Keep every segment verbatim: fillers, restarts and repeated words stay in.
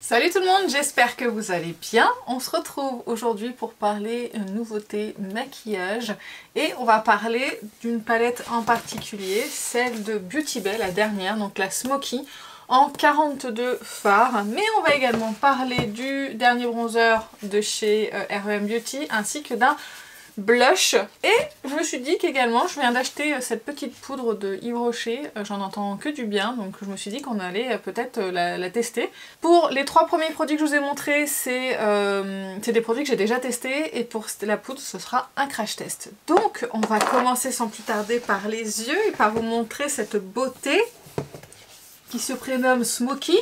Salut tout le monde, j'espère que vous allez bien. On se retrouve aujourd'hui pour parler nouveauté maquillage et on va parler d'une palette en particulier, celle de Beauty Bay, la dernière, donc la Smoky en quarante-deux fards. Mais on va également parler du dernier bronzer de chez R E M Beauty ainsi que d'un blush. Et je me suis dit qu'également je viens d'acheter cette petite poudre de Yves Rocher, j'en entends que du bien, donc je me suis dit qu'on allait peut-être la, la tester. Pour les trois premiers produits que je vous ai montrés, c'est euh, des produits que j'ai déjà testés, et pour la poudre ce sera un crash test. Donc on va commencer sans plus tarder par les yeux et par vous montrer cette beauté qui se prénomme Smoky.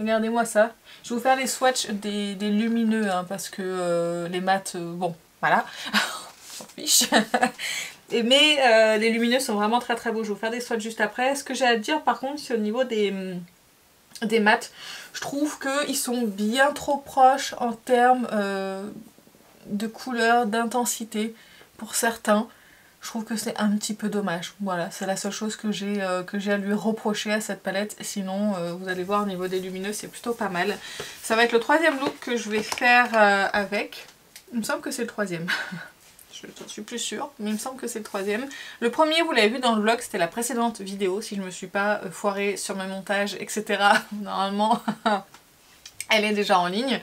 Regardez-moi ça, je vais vous faire les swatchs des, des lumineux hein, parce que euh, les mats, euh, bon voilà, on s'en fiche. Et mais euh, les lumineux sont vraiment très très beaux, je vais vous faire des swatchs juste après. Ce que j'ai à dire par contre, c'est au niveau des, des mats, je trouve qu'ils sont bien trop proches en termes euh, de couleur, d'intensité pour certains. Je trouve que c'est un petit peu dommage. Voilà, c'est la seule chose que j'ai euh, que j'ai à lui reprocher à cette palette. Sinon, euh, vous allez voir au niveau des lumineux, c'est plutôt pas mal. Ça va être le troisième look que je vais faire euh, avec. Il me semble que c'est le troisième. Je ne suis plus sûre, mais il me semble que c'est le troisième. Le premier, vous l'avez vu dans le vlog, c'était la précédente vidéo. Si je ne me suis pas foirée sur mes montages, et cetera. Normalement, elle est déjà en ligne.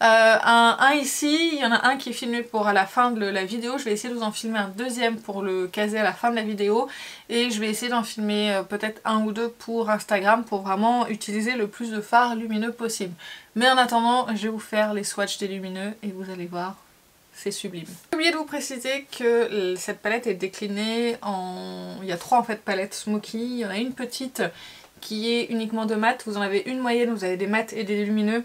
Euh, un, un ici, il y en a un qui est filmé pour à la fin de la vidéo. Je vais essayer de vous en filmer un deuxième pour le caser à la fin de la vidéo. Et je vais essayer d'en filmer euh, peut-être un ou deux pour Instagram pour vraiment utiliser le plus de fards lumineux possible. Mais en attendant, je vais vous faire les swatchs des lumineux et vous allez voir, c'est sublime. J'ai oublié de vous préciser que cette palette est déclinée en... Il y a trois en fait palettes Smoky. Il y en a une petite qui est uniquement de mat. Vous en avez une moyenne, vous avez des mats et des lumineux.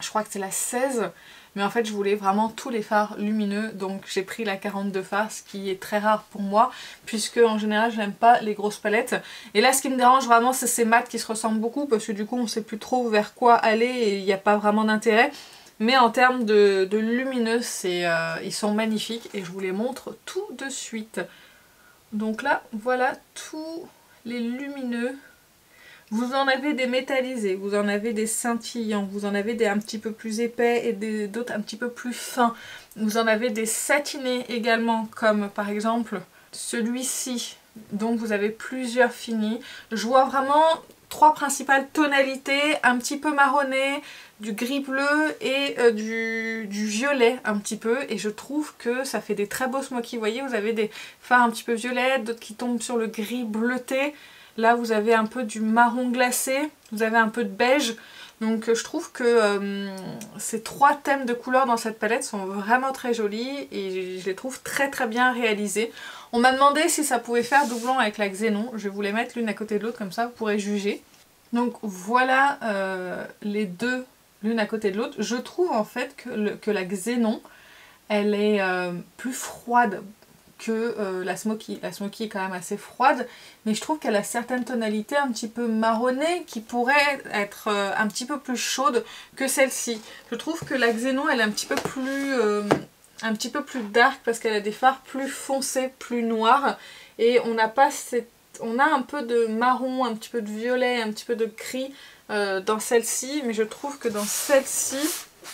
Je crois que c'est la seize, mais en fait je voulais vraiment tous les fards lumineux, donc j'ai pris la quarante-deux fards, ce qui est très rare pour moi, puisque en général je n'aime pas les grosses palettes. Et là ce qui me dérange vraiment, c'est ces mats qui se ressemblent beaucoup, parce que du coup on sait plus trop vers quoi aller et il n'y a pas vraiment d'intérêt. Mais en termes de, de lumineux, c'est, euh, ils sont magnifiques et je vous les montre tout de suite. Donc là, voilà tous les lumineux. Vous en avez des métallisés, vous en avez des scintillants, vous en avez des un petit peu plus épais et d'autres un petit peu plus fins. Vous en avez des satinés également, comme par exemple celui-ci. Donc vous avez plusieurs finis. Je vois vraiment trois principales tonalités, un petit peu marronné, du gris bleu et euh, du, du violet un petit peu. Et je trouve que ça fait des très beaux smoky. Vous voyez, vous avez des fards un petit peu violets, d'autres qui tombent sur le gris bleuté. Là vous avez un peu du marron glacé, vous avez un peu de beige. Donc je trouve que euh, ces trois thèmes de couleurs dans cette palette sont vraiment très jolis et je les trouve très très bien réalisés. On m'a demandé si ça pouvait faire doublon avec la Xenon. Je vais vous les mettre l'une à côté de l'autre, comme ça vous pourrez juger. Donc voilà euh, les deux l'une à côté de l'autre. Je trouve en fait que, le, que la Xenon, elle est euh, plus froide que euh, la Smoky. La Smoky est quand même assez froide, mais je trouve qu'elle a certaines tonalités un petit peu marronnées qui pourraient être euh, un petit peu plus chaudes que celle-ci. Je trouve que la Xenon, elle est un petit peu plus, euh, un petit peu plus dark parce qu'elle a des fards plus foncés, plus noirs, et on n'a pas cette... on a un peu de marron, un petit peu de violet, un petit peu de gris euh, dans celle-ci, mais je trouve que dans celle-ci,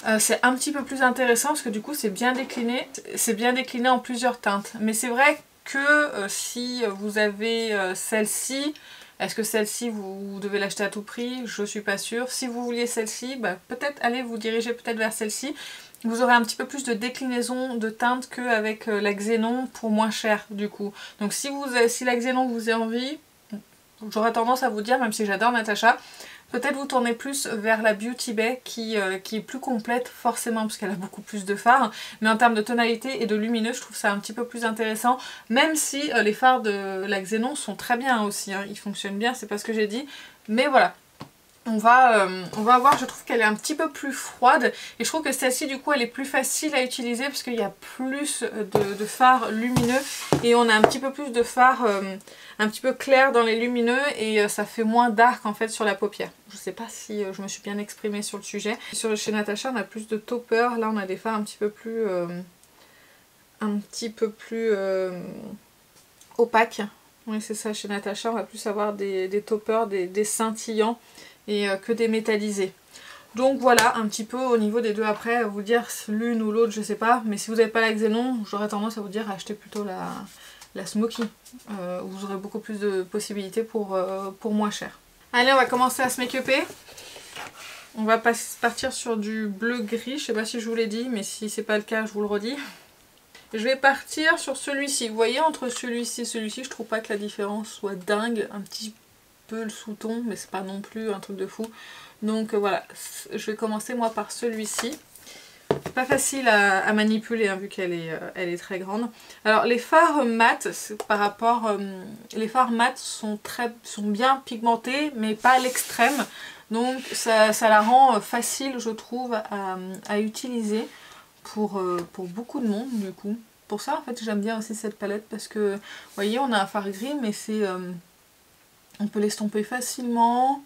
Euh, c'est un petit peu plus intéressant parce que du coup c'est bien décliné, c'est bien décliné en plusieurs teintes. Mais c'est vrai que euh, si vous avez euh, celle-ci, est-ce que celle-ci vous devez l'acheter à tout prix? Je suis pas sûre. Si vous vouliez celle-ci, bah, peut-être allez vous diriger peut-être vers celle-ci. Vous aurez un petit peu plus de déclinaison de teintes qu'avec euh, la Xenon pour moins cher du coup. Donc si, vous, si la Xenon vous est envie, j'aurais tendance à vous dire, même si j'adore Natacha, peut-être vous tournez plus vers la Beauty Bay qui, euh, qui est plus complète forcément parce qu'elle a beaucoup plus de fards. Mais en termes de tonalité et de lumineux, je trouve ça un petit peu plus intéressant. Même si euh, les fards de la Xenon sont très bien aussi, hein. Ils fonctionnent bien, c'est pas ce que j'ai dit. Mais voilà, on va, euh, on va voir, je trouve qu'elle est un petit peu plus froide. Et je trouve que celle-ci du coup elle est plus facile à utiliser parce qu'il y a plus de, de fards lumineux. Et on a un petit peu plus de fards euh, un petit peu clairs dans les lumineux. Et euh, ça fait moins dark en fait sur la paupière. Je sais pas si je me suis bien exprimée sur le sujet. Sur, chez Natacha, on a plus de topper. Là, on a des fards un petit peu plus... Euh, un petit peu plus... Euh, opaques. Oui, c'est ça. Chez Natacha, on va plus avoir des, des toppers, des, des scintillants et euh, que des métallisés. Donc voilà, un petit peu au niveau des deux après, vous dire l'une ou l'autre, je sais pas. Mais si vous n'avez pas la Xenon, j'aurais tendance à vous dire achetez plutôt la, la Smoky. Euh, vous aurez beaucoup plus de possibilités pour, euh, pour moins cher. Allez, on va commencer à se make-upper. On va partir sur du bleu-gris. Je sais pas si je vous l'ai dit, mais si c'est pas le cas, je vous le redis. Je vais partir sur celui-ci. Vous voyez, entre celui-ci et celui-ci, je trouve pas que la différence soit dingue. Un petit peu le sous-ton, mais c'est pas non plus un truc de fou. Donc euh, voilà, je vais commencer moi par celui-ci. Pas facile à, à manipuler hein, vu qu'elle est, euh, elle est très grande. Alors les fards mat, par rapport, euh, les fards mat sont, très, sont bien pigmentés, mais pas à l'extrême. Donc ça, ça la rend facile, je trouve, à, à utiliser pour, euh, pour beaucoup de monde du coup. Pour ça en fait j'aime bien aussi cette palette parce que vous voyez on a un fard gris mais c'est euh, on peut l'estomper facilement.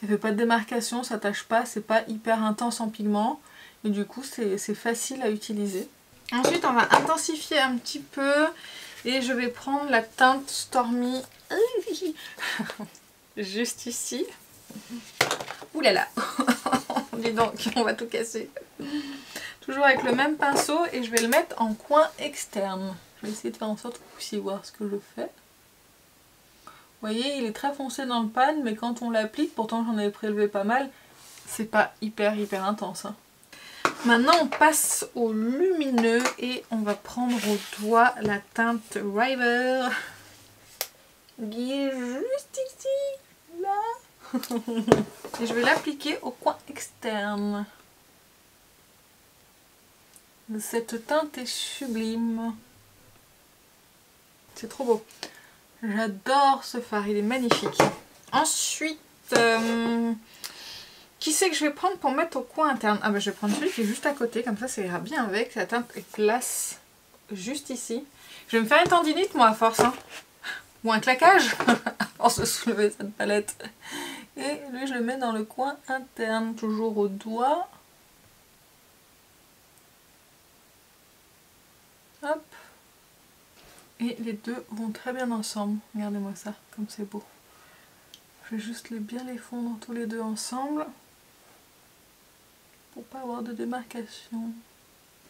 Ça fait pas de démarcation, ça tâche pas, c'est pas hyper intense en pigment. Et du coup c'est facile à utiliser. Ensuite on va intensifier un petit peu et je vais prendre la teinte Stormy juste ici. Ouh là là, dis donc, on va tout casser. Toujours avec le même pinceau et je vais le mettre en coin externe. Je vais essayer de faire en sorte que vous puissiez voir ce que je fais. Vous voyez, il est très foncé dans le pan, mais quand on l'applique, pourtant j'en avais prélevé pas mal, c'est pas hyper hyper intense. Hein. Maintenant on passe au lumineux et on va prendre au doigt la teinte River. Qui est juste ici, là. Et je vais l'appliquer au coin externe. Cette teinte est sublime. C'est trop beau. J'adore ce fard, il est magnifique. Ensuite, euh, qui c'est que je vais prendre pour mettre au coin interne? Ah bah ben je vais prendre celui qui est juste à côté, comme ça ça ira bien avec. La teinte glace juste ici. Je vais me faire une tendinite moi à force. Hein. Ou un claquage à force de soulever cette palette. Et lui je le mets dans le coin interne, toujours au doigt. Hop. Et les deux vont très bien ensemble. Regardez-moi ça, comme c'est beau. Je vais juste les, bien les fondre tous les deux ensemble. Pour pas avoir de démarcation.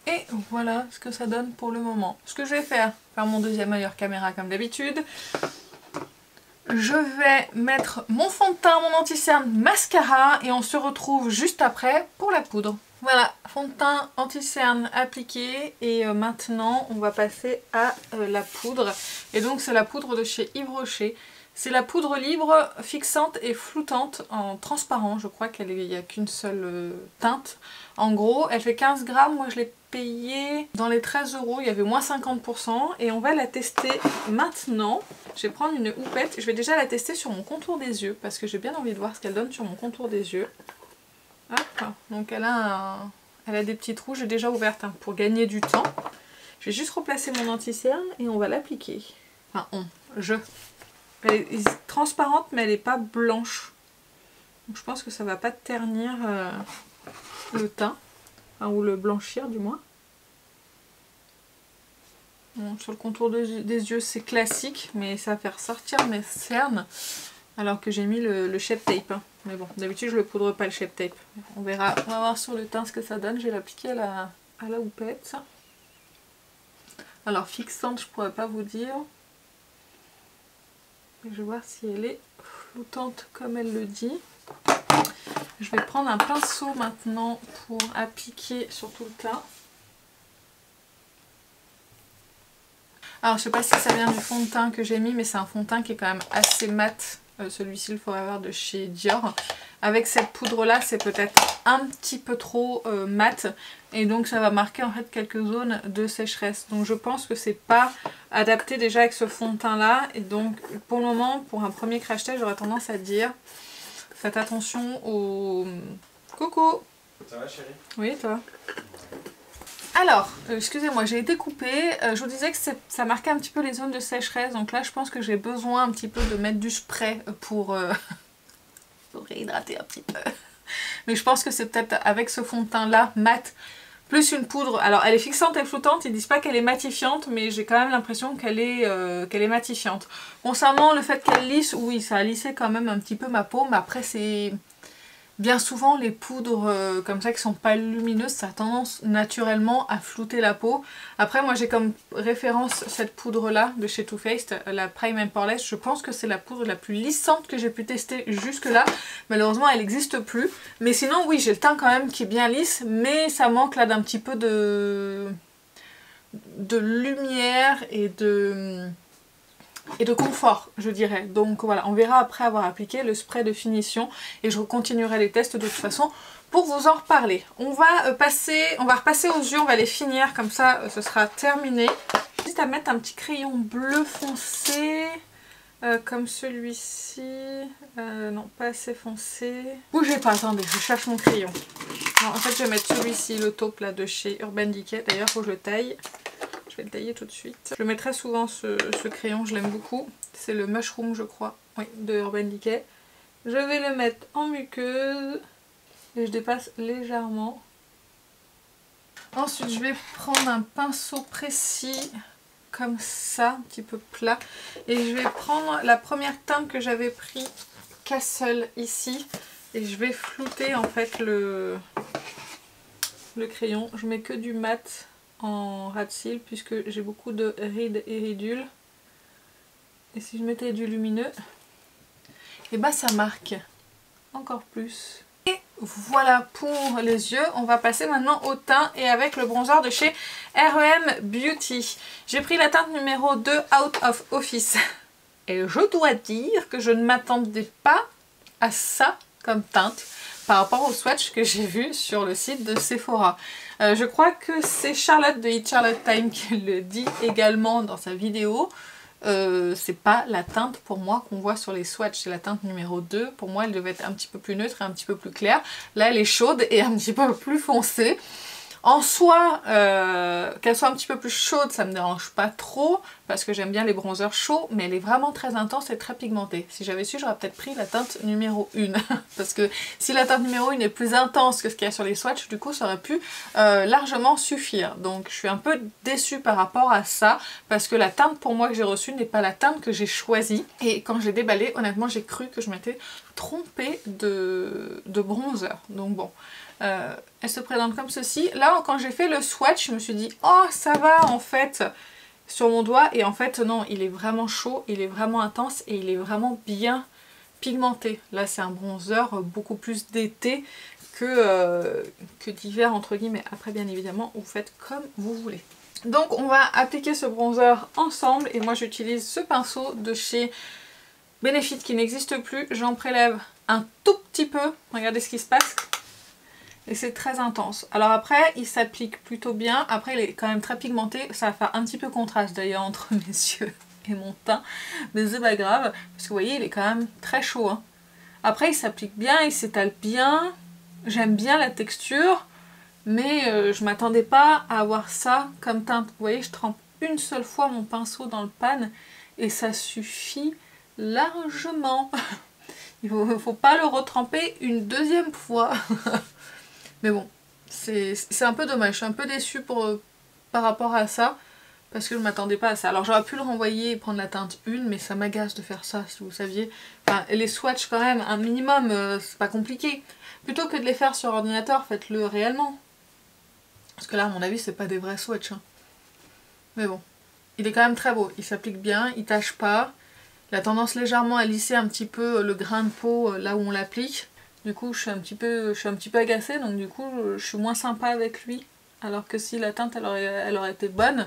Et voilà ce que ça donne pour le moment. Ce que je vais faire, faire mon deuxième œil hors caméra comme d'habitude. Je vais mettre mon fond de teint, mon anti-cerne, mascara. Et on se retrouve juste après pour la poudre. Voilà, fond de teint anti-cerne appliqué et euh, maintenant on va passer à euh, la poudre. Et donc c'est la poudre de chez Yves Rocher. C'est la poudre libre, fixante et floutante en transparent. Je crois qu'il n'y a qu'une seule euh, teinte. En gros, elle fait quinze grammes. Moi je l'ai payée dans les treize euros. Il y avait moins cinquante pour cent. Et on va la tester maintenant. Je vais prendre une houppette. Je vais déjà la tester sur mon contour des yeux parce que j'ai bien envie de voir ce qu'elle donne sur mon contour des yeux. Hop, donc elle a, un, elle a des petites trous, j'ai déjà ouverte hein, pour gagner du temps. Je vais juste replacer mon anti-cerne et on va l'appliquer. Enfin, on, je. Elle est, elle est transparente mais elle n'est pas blanche. Donc je pense que ça ne va pas ternir euh, le teint, enfin, ou le blanchir du moins. Bon, sur le contour de, des yeux c'est classique, mais ça va faire sortir mes cernes. Alors que j'ai mis le, le Shape Tape. Hein. Mais bon, d'habitude je le poudre pas le Shape Tape. On verra, on va voir sur le teint ce que ça donne. Je vais l'appliquer à la, à la houppette. Alors fixante, je pourrais pas vous dire. Je vais voir si elle est floutante comme elle le dit. Je vais prendre un pinceau maintenant pour appliquer sur tout le teint. Alors je sais pas si ça vient du fond de teint que j'ai mis, mais c'est un fond de teint qui est quand même assez mat. Celui-ci, le Forever de chez Dior. Avec cette poudre là, c'est peut-être un petit peu trop euh, mat et donc ça va marquer en fait quelques zones de sécheresse. Donc je pense que c'est pas adapté déjà avec ce fond de teint là et donc pour le moment, pour un premier crash test, j'aurais tendance à dire faites attention au coco. Ça va chérie? Oui, toi? Alors, excusez-moi, j'ai été coupée. Euh, je vous disais que ça marquait un petit peu les zones de sécheresse. Donc là, je pense que j'ai besoin un petit peu de mettre du spray pour, euh, pour réhydrater un petit peu. Mais je pense que c'est peut-être avec ce fond de teint là, mat, plus une poudre. Alors, elle est fixante et flottante. Ils disent pas qu'elle est matifiante, mais j'ai quand même l'impression qu'elle est, euh, qu'elle est matifiante. Concernant le fait qu'elle lisse, oui, ça a lissé quand même un petit peu ma peau. Mais après, c'est... Bien souvent, les poudres euh, comme ça qui sont pas lumineuses, ça a tendance naturellement à flouter la peau. Après, moi j'ai comme référence cette poudre là de chez Too Faced, la Prime and Poreless. Je pense que c'est la poudre la plus lissante que j'ai pu tester jusque là. Malheureusement, elle n'existe plus. Mais sinon, oui, j'ai le teint quand même qui est bien lisse, mais ça manque là d'un petit peu de... de lumière et de... et de confort, je dirais. Donc voilà, on verra après avoir appliqué le spray de finition et je continuerai les tests de toute façon pour vous en reparler. On va passer, on va repasser aux yeux, on va les finir, comme ça ce sera terminé. Juste à mettre un petit crayon bleu foncé euh, comme celui-ci. Euh, non, pas assez foncé. Bougez pas, attendez, je cherche mon crayon. Non, en fait je vais mettre celui-ci, le taupe là de chez Urban Decay. D'ailleurs faut que je le taille. Je vais le tailler tout de suite. Je le mettrai souvent ce, ce crayon, je l'aime beaucoup. C'est le Mushroom je crois, oui, de Urban Decay. Je vais le mettre en muqueuse et je dépasse légèrement. Ensuite je vais prendre un pinceau précis comme ça, un petit peu plat. Et je vais prendre la première teinte que j'avais pris, Cassel ici. Et je vais flouter en fait le, le crayon. Je mets que du mat en ras de cils puisque j'ai beaucoup de rides et ridules, et si je mettais du lumineux et bah ça marque encore plus. Et voilà pour les yeux. On va passer maintenant au teint et avec le bronzer de chez R E M Beauty. J'ai pris la teinte numéro deux Out of Office et je dois dire que je ne m'attendais pas à ça comme teinte par rapport au swatch que j'ai vu sur le site de Sephora. Euh, je crois que c'est Charlotte de It Charlotte Time qui le dit également dans sa vidéo. Euh, c'est pas la teinte pour moi qu'on voit sur les swatchs, c'est la teinte numéro deux. Pour moi elle devait être un petit peu plus neutre et un petit peu plus claire. Là elle est chaude et un petit peu plus foncée. En soi, euh, qu'elle soit un petit peu plus chaude, ça me dérange pas trop parce que j'aime bien les bronzers chauds, mais elle est vraiment très intense et très pigmentée. Si j'avais su, j'aurais peut-être pris la teinte numéro un parce que si la teinte numéro un est plus intense que ce qu'il y a sur les swatchs, du coup ça aurait pu euh, largement suffire. Donc je suis un peu déçue par rapport à ça parce que la teinte pour moi que j'ai reçue n'est pas la teinte que j'ai choisie. Et quand je l'ai déballée, honnêtement j'ai cru que je m'étais trompée de, de bronzer. Donc bon... Euh, elle se présente comme ceci. Là quand j'ai fait le swatch je me suis dit oh ça va en fait sur mon doigt, et en fait non, il est vraiment chaud, il est vraiment intense et il est vraiment bien pigmenté. Là c'est un bronzer beaucoup plus d'été que, euh, que d'hiver entre guillemets. Après bien évidemment vous faites comme vous voulez. Donc on va appliquer ce bronzer ensemble et moi j'utilise ce pinceau de chez Benefit qui n'existe plus. J'en prélève un tout petit peu, regardez ce qui se passe. Et c'est très intense. Alors après, il s'applique plutôt bien. Après, il est quand même très pigmenté. Ça va faire un petit peu contraste d'ailleurs entre mes yeux et mon teint. Mais c'est pas grave. Parce que vous voyez, il est quand même très chaud. Hein. Après, il s'applique bien. Il s'étale bien. J'aime bien la texture. Mais euh, je m'attendais pas à avoir ça comme teinte. Vous voyez, je trempe une seule fois mon pinceau dans le pan. Et ça suffit largement. Il ne faut, faut pas le retremper une deuxième fois. Mais bon, c'est un peu dommage, je suis un peu déçue pour, euh, par rapport à ça, parce que je ne m'attendais pas à ça. Alors j'aurais pu le renvoyer et prendre la teinte une, mais ça m'agace de faire ça, si vous saviez. Enfin, les swatchs quand même, un minimum, euh, c'est pas compliqué. Plutôt que de les faire sur ordinateur, faites-le réellement. Parce que là, à mon avis, c'est pas des vrais swatchs. Hein. Mais bon, il est quand même très beau, il s'applique bien, il tâche pas. Il a tendance légèrement à lisser un petit peu le grain de peau euh, là où on l'applique. Du coup je suis un petit peu, je suis un petit peu agacée, donc du coup je suis moins sympa avec lui. Alors que si la teinte elle aurait, elle aurait été bonne,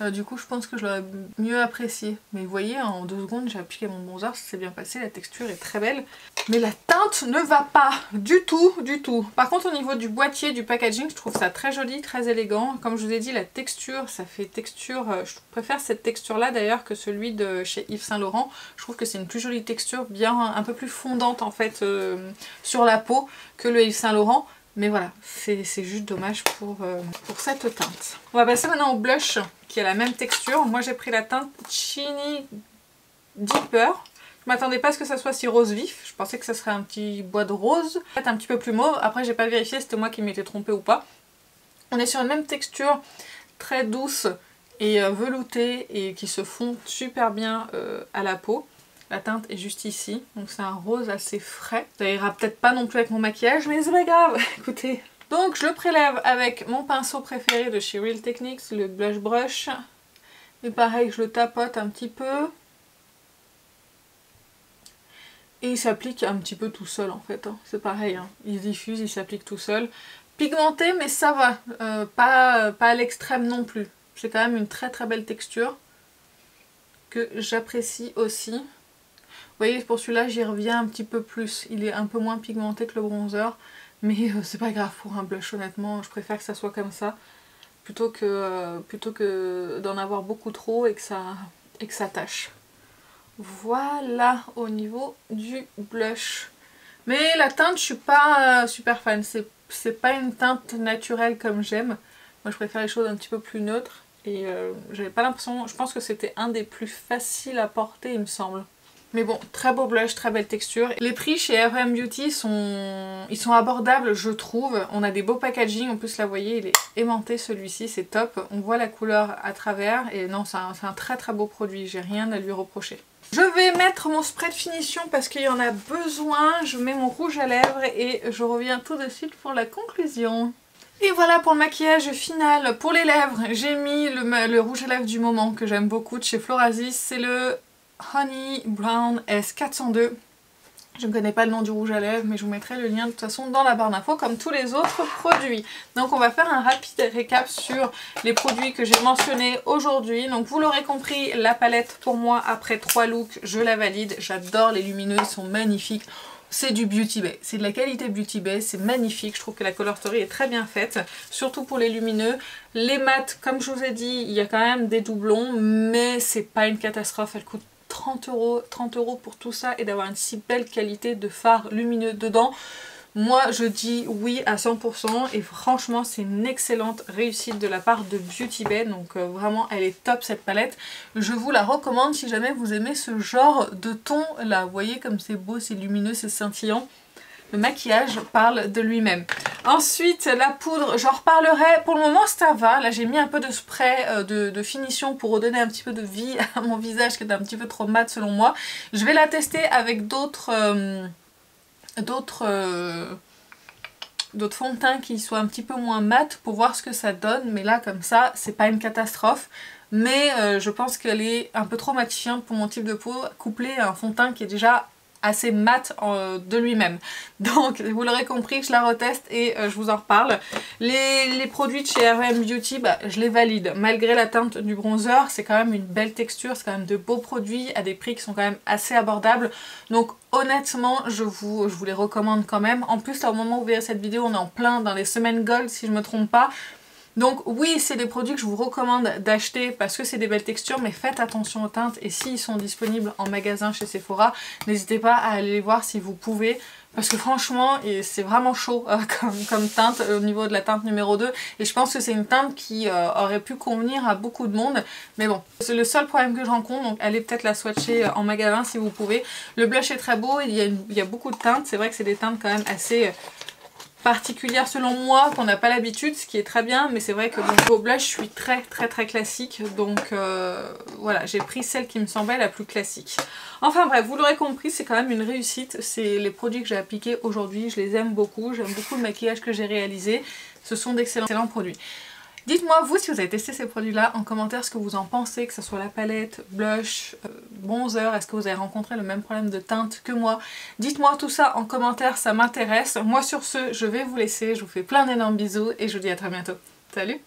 euh, du coup je pense que je l'aurais mieux appréciée. Mais vous voyez, en deux secondes j'ai appliqué mon bronzer, ça s'est bien passé, la texture est très belle. Mais la teinte ne va pas du tout, du tout. Par contre au niveau du boîtier, du packaging, je trouve ça très joli, très élégant. Comme je vous ai dit, la texture, ça fait texture, euh, je préfère cette texture là d'ailleurs que celui de chez Yves Saint Laurent. Je trouve que c'est une plus jolie texture, bien un peu plus fondante en fait euh, sur la peau que le Yves Saint Laurent. Mais voilà, c'est juste dommage pour, euh, pour cette teinte. On va passer maintenant au blush qui a la même texture. Moi j'ai pris la teinte Chini Deeper. Je m'attendais pas à ce que ça soit si rose vif. Je pensais que ça serait un petit bois de rose. Peut-être un petit peu plus mauve. Après j'ai pas vérifié, c'était moi qui m'étais trompée ou pas. On est sur une même texture très douce et veloutée et qui se fond super bien euh, à la peau. La teinte est juste ici, donc c'est un rose assez frais. Ça ira peut-être pas non plus avec mon maquillage, mais c'est pas grave, écoutez. Donc je le prélève avec mon pinceau préféré de chez Real Techniques, le blush brush. Et pareil, je le tapote un petit peu. Et il s'applique un petit peu tout seul en fait, hein. C'est pareil, hein. Il se diffuse, il s'applique tout seul. Pigmenté, mais ça va, euh, pas, pas à l'extrême non plus. C'est quand même une très très belle texture que j'apprécie aussi. Vous voyez, pour celui-là, j'y reviens un petit peu plus. Il est un peu moins pigmenté que le bronzer, mais euh, c'est pas grave pour un blush, honnêtement. Je préfère que ça soit comme ça, plutôt que, euh, plutôt que d'en avoir beaucoup trop et que ça, et que ça tâche. Voilà au niveau du blush. Mais la teinte, je suis pas euh, super fan. C'est pas une teinte naturelle comme j'aime. Moi, je préfère les choses un petit peu plus neutres. Et euh, j'avais pas l'impression... Je pense que c'était un des plus faciles à porter, il me semble. Mais bon, très beau blush, très belle texture. Les prix chez R E M Beauty sont... Ils sont abordables, je trouve. On a des beaux packaging. En plus, là, vous voyez, il est aimanté, celui-ci. C'est top. On voit la couleur à travers. Et non, c'est un, c'est un très très beau produit. J'ai rien à lui reprocher. Je vais mettre mon spray de finition parce qu'il y en a besoin. Je mets mon rouge à lèvres et je reviens tout de suite pour la conclusion. Et voilà pour le maquillage final. Pour les lèvres, j'ai mis le, le rouge à lèvres du moment que j'aime beaucoup de chez Florasis. C'est le Honey Brown S quatre cent deux. Je ne connais pas le nom du rouge à lèvres, mais je vous mettrai le lien de toute façon dans la barre d'infos comme tous les autres produits. Donc on va faire un rapide récap sur les produits que j'ai mentionnés aujourd'hui. Donc vous l'aurez compris, la palette pour moi après trois looks, je la valide. J'adore les lumineux, ils sont magnifiques. C'est du Beauty Bay, c'est de la qualité Beauty Bay, c'est magnifique, je trouve que la colorstory est très bien faite, surtout pour les lumineux. Les mates, comme je vous ai dit, il y a quand même des doublons, mais c'est pas une catastrophe, elle coûte trente euros pour tout ça et d'avoir une si belle qualité de fard lumineux dedans. Moi je dis oui à cent pour cent et franchement c'est une excellente réussite de la part de Beauty Bay, donc euh, vraiment elle est top cette palette. Je vous la recommande si jamais vous aimez ce genre de ton là, vous voyez comme c'est beau, c'est lumineux, c'est scintillant. Le maquillage parle de lui-même. Ensuite, la poudre, j'en reparlerai. Pour le moment, ça va. Là, j'ai mis un peu de spray euh, de, de finition pour redonner un petit peu de vie à mon visage qui est un petit peu trop mat selon moi. Je vais la tester avec d'autres euh, d'autres euh, d'autres fonds de teint qui soient un petit peu moins mat pour voir ce que ça donne. Mais là, comme ça, c'est pas une catastrophe. Mais euh, je pense qu'elle est un peu trop matifiante pour mon type de peau, couplée à un fond de teint qui est déjà assez mat de lui-même. Donc vous l'aurez compris, je la reteste et je vous en reparle. Les, les produits de chez R E M Beauty, bah, je les valide. Malgré la teinte du bronzer, c'est quand même une belle texture, c'est quand même de beaux produits à des prix qui sont quand même assez abordables. Donc honnêtement, je vous, je vous les recommande quand même. En plus là, au moment où vous verrez cette vidéo, on est en plein dans les semaines gold si je ne me trompe pas. Donc oui, c'est des produits que je vous recommande d'acheter parce que c'est des belles textures, mais faites attention aux teintes et s'ils sont disponibles en magasin chez Sephora, n'hésitez pas à aller les voir si vous pouvez parce que franchement, c'est vraiment chaud euh, comme, comme teinte euh, au niveau de la teinte numéro deux et je pense que c'est une teinte qui euh, aurait pu convenir à beaucoup de monde, mais bon, c'est le seul problème que je rencontre, donc allez peut-être la swatcher en magasin si vous pouvez. Le blush est très beau, il y a, une, il y a beaucoup de teintes, c'est vrai que c'est des teintes quand même assez... Euh, particulière selon moi, qu'on n'a pas l'habitude, ce qui est très bien, mais c'est vrai que mon blush, je suis très très très classique, donc euh, voilà, j'ai pris celle qui me semblait la plus classique. Enfin bref, vous l'aurez compris, c'est quand même une réussite, c'est les produits que j'ai appliqués aujourd'hui, je les aime beaucoup, j'aime beaucoup le maquillage que j'ai réalisé, ce sont d'excellents produits. Dites-moi vous si vous avez testé ces produits-là en commentaire, ce que vous en pensez, que ce soit la palette, blush, euh, bronzer, est-ce que vous avez rencontré le même problème de teinte que moi? Dites-moi tout ça en commentaire, ça m'intéresse. Moi sur ce, je vais vous laisser, je vous fais plein d'énormes bisous et je vous dis à très bientôt. Salut!